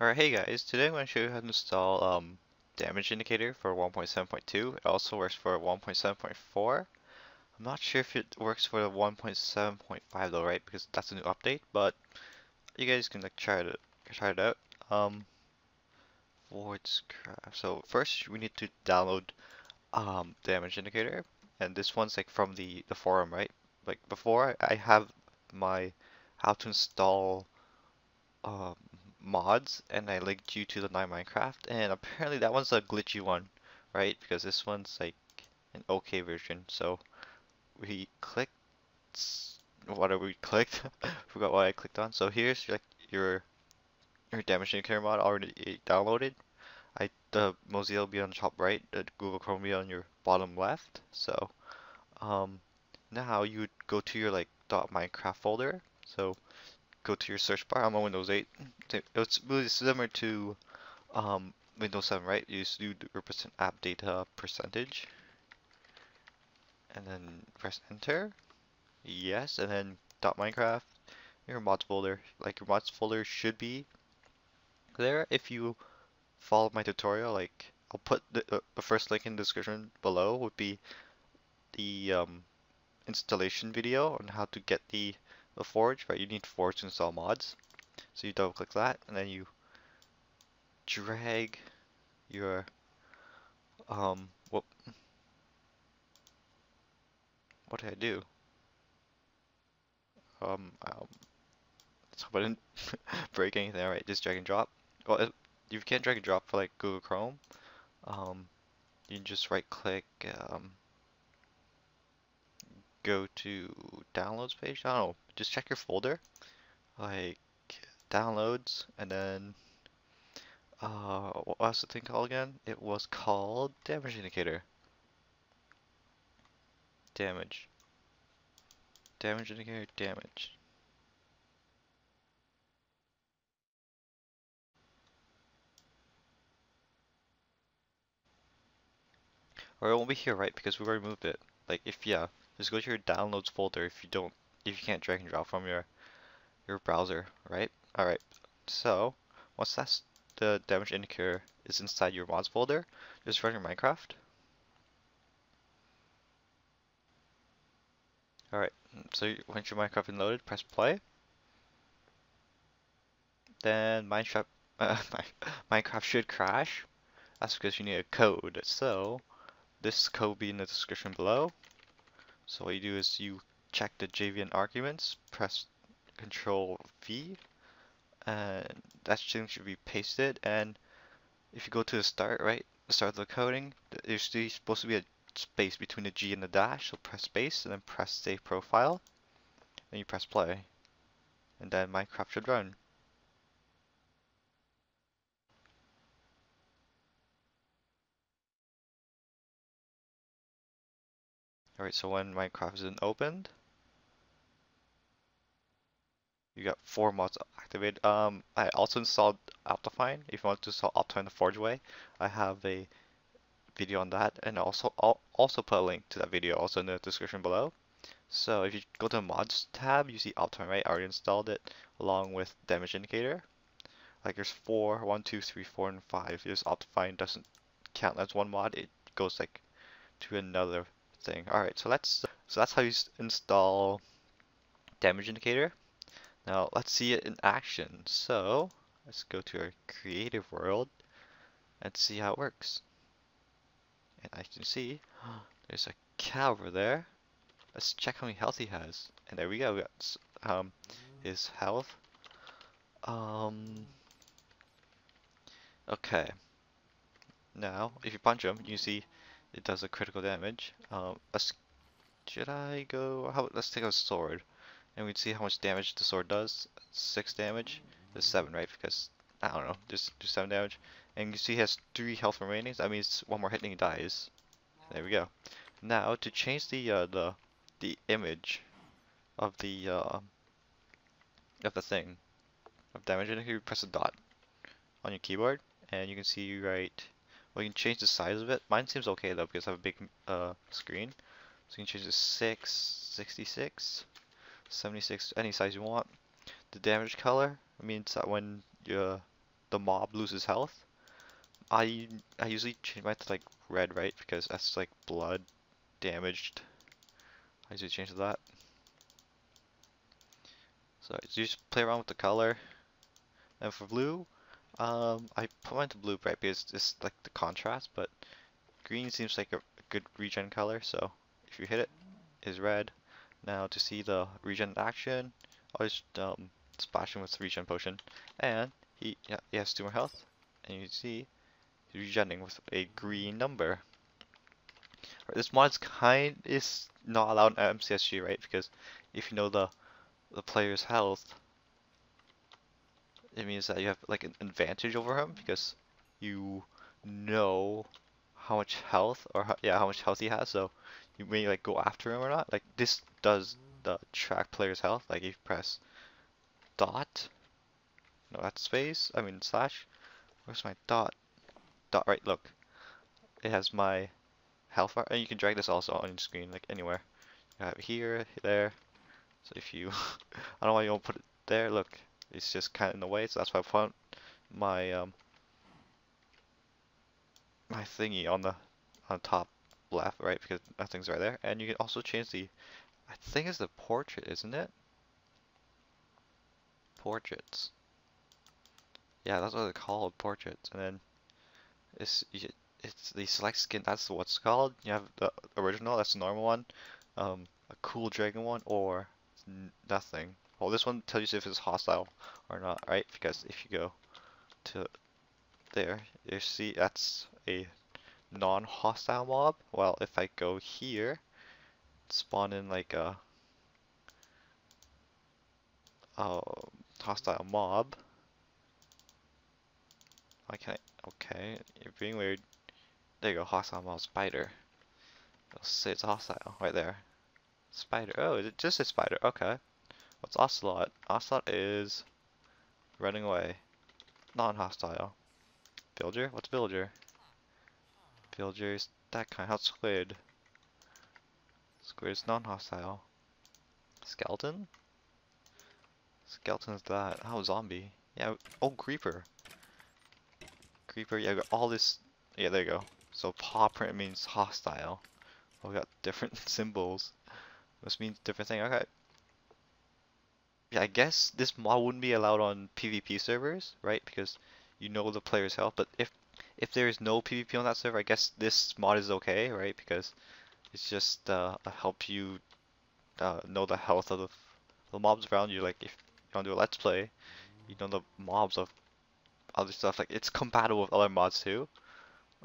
Alright, hey guys, today I'm going to show you how to install Damage Indicator for 1.7.2. It also works for 1.7.4. I'm not sure if it works for 1.7.5 though, right? Because that's a new update, but you guys can like try it out. Forgecraft. So first we need to download Damage Indicator, and this one's like from the forum, right? Like before, I have my how to install mods, and I linked you to the 9Minecraft, and apparently that one's a glitchy one, right? Because this one's like an okay version. So we clicked whatever we clicked. Forgot what I clicked on. So here's like your Damage Indicator mod already downloaded. The Mozilla will be on the top right, the Google Chrome will be on your bottom left. So now you would go to your like .minecraft folder. So go to your search bar. I'm on Windows 8. It's really similar to Windows 7, right? You just do % app data %, and then press enter. Yes, and then .minecraft, your mods folder. Like your mods folder should be there. If you follow my tutorial, like I'll put the first link in the description below would be the installation video on how to get the Forge, right? You need Forge to install mods, so you double click that, and then you drag your what did I do? Let's hope I didn't break anything. All right, just drag and drop. Well, you can't drag and drop for like Google Chrome. You can just right click. Go to downloads page. I don't know. Just check your folder, like downloads, and then what was the thing called again? It was called Damage Indicator. Damage Indicator. Damage. Or it won't be here, right? Because we've already moved it. Like if yeah. Just go to your downloads folder if you can't drag and drop from your browser, right? Alright, so once that's the Damage Indicator is inside your mods folder, just run your Minecraft. Alright, so once your Minecraft is loaded, press play. Then Minecraft should crash. That's because you need a code. So this code will be in the description below. So what you do is you check the JVM arguments, press Ctrl+V, and that thing should be pasted. And if you go to the start, right, the start of the coding, there's supposed to be a space between the G and the dash, so press space, and then press save profile, and you press play, and then Minecraft should run. Alright, so when Minecraft isn't opened, you got 4 mods activated. I also installed Optifine. If you want to install Optifine the Forge way, I have a video on that, and I'll also put a link to that video also in the description below. So if you go to the mods tab, you see Optifine, right? I already installed it along with Damage Indicator. Like there's 4, 1, 2, 3, 4, and 5. There's Optifine doesn't count as one mod. It goes like to another thing. All right, so that's how you install Damage Indicator. Now let's see it in action. So let's go to our creative world and see how it works. And I can see there's a cow over there. Let's check how many health he has. And there we go. We got his health. Okay. Now if you punch him, you can see it does a critical damage. Let's take a sword, and we'd see how much damage the sword does. 6 damage. There's 7, right? Because I don't know, just do 7 damage. And you see he has 3 health remaining. That means one more hit and he dies. There we go. Now to change the image of the thing of damage, and you press a dot on your keyboard, and you can see right. Well, you can change the size of it. Mine seems okay though because I have a big screen. So you can change it to 6, 66, 76, any size you want. The damage color means that when the mob loses health. I usually change mine to like red, right? Because that's like blood damaged. I usually change to that. So you just play around with the color. And for blue, I put mine to blue, right? Because it's like the contrast, but green seems like a good regen color, so if you hit it, it's red. Now to see the regen action, I'll just splash him with the regen potion, and he has 2 more health, and you see he's regening with a green number. Right, this mod's kind is not allowed in MCSG, right? Because if you know the player's health, it means that you have like an advantage over him because you know how much health or how much health he has, so you may like go after him or not. Like this does the track player's health. Like if you press dot, no, that's space. I mean slash. Where's my dot? Dot right. Look, it has my health bar, and you can drag this also on your screen, like anywhere. You have it here, there. So if you, I don't know why you don't put it there. Look, it's just kind of in the way. So that's why I put my my thingy on the top left, right, because nothing's right there. And you can also change the, I think it's the portrait, isn't it? Portraits. Yeah, that's what they're called, portraits. And then it's the select skin. That's what it's called. You have the original, that's the normal one, a cool dragon one, or nothing. Well, this one tells you if it's hostile or not, right? Because if you go to there, you see that's a non-hostile mob. Well, if I go here, spawn in like a hostile mob. Why can't I? Okay, you're being weird. There you go, hostile mob spider. It'll say it's hostile right there. Spider. Oh, is it just a spider? Okay. What's ocelot? Ocelot is running away, non-hostile. Villager? What's villager? Villagers, that kind. How's squid? Squid is non-hostile. Skeleton? Skeleton is that. Oh, zombie. Yeah. Oh, creeper. Creeper. Yeah, we got all this. Yeah, there you go. So paw print means hostile. Oh, we got different symbols. This means different thing. Okay. Yeah, I guess this mod wouldn't be allowed on PvP servers, right? Because you know the player's health, but if there is no PvP on that server, I guess this mod is okay, right? Because it's just help you know the health of the mobs around you. Like if you don't do a let's play, you know the mobs of other stuff. Like it's compatible with other mods too.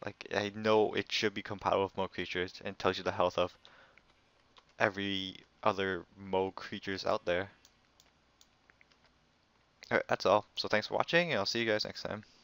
Like I know it should be compatible with more creatures and tells you the health of every other mo creatures out there. Alright, that's all. So thanks for watching, and I'll see you guys next time.